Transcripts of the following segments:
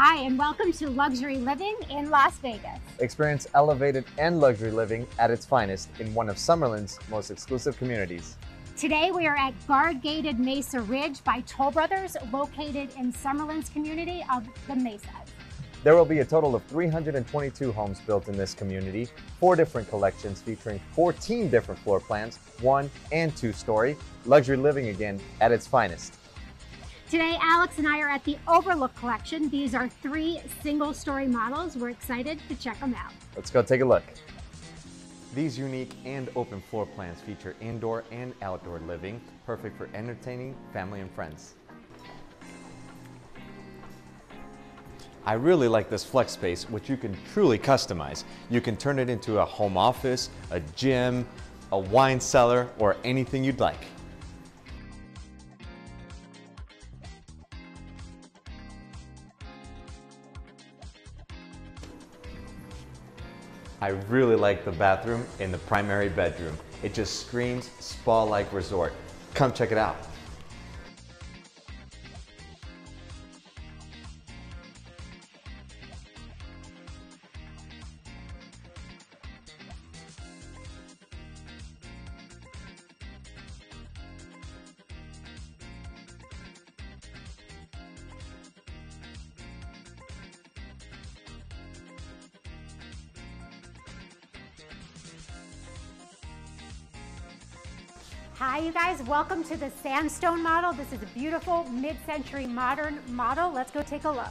Hi, and welcome to Luxury Living in Las Vegas. Experience elevated and luxury living at its finest in one of Summerlin's most exclusive communities. Today we are at Guard Gated Mesa Ridge by Toll Brothers, located in Summerlin's community of the Mesas. There will be a total of 322 homes built in this community, 4 different collections featuring 14 different floor plans, 1- and 2-story, luxury living again at its finest. Today, Alex and I are at the Overlook Collection. These are 3 single-story models. We're excited to check them out. Let's go take a look. These unique and open floor plans feature indoor and outdoor living, perfect for entertaining family and friends. I really like this flex space, which you can truly customize. You can turn it into a home office, a gym, a wine cellar, or anything you'd like. I really like the bathroom in the primary bedroom. It just screams spa-like resort. Come check it out. Hi you guys, welcome to the sandstone model. This is a beautiful mid-century modern model. Let's go take a look.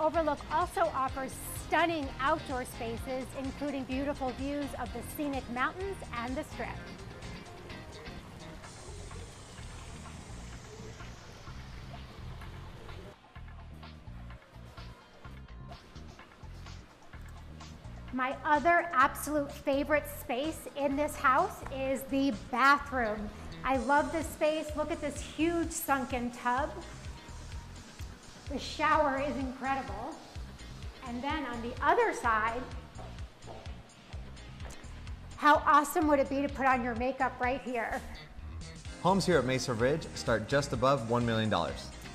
Overlook also offers stunning outdoor spaces, including beautiful views of the scenic mountains and the Strip. My other absolute favorite space in this house is the bathroom. I love this space. Look at this huge sunken tub. The shower is incredible. And then on the other side, how awesome would it be to put on your makeup right here? Homes here at Mesa Ridge start just above $1 million.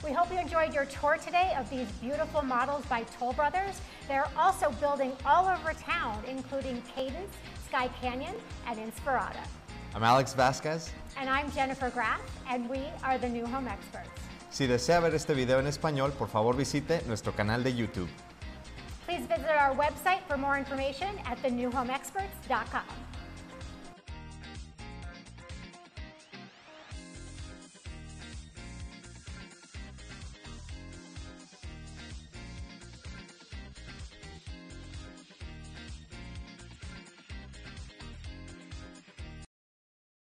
We hope you enjoyed your tour today of these beautiful models by Toll Brothers. They're also building all over town, including Cadence, Sky Canyon, and Inspirada. I'm Alex Vasquez. And I'm Jennifer Graff, and we are the New Home Experts. Si desea ver este video en español, por favor visite nuestro canal de YouTube. Please visit our website for more information at thenewhomeexperts.com.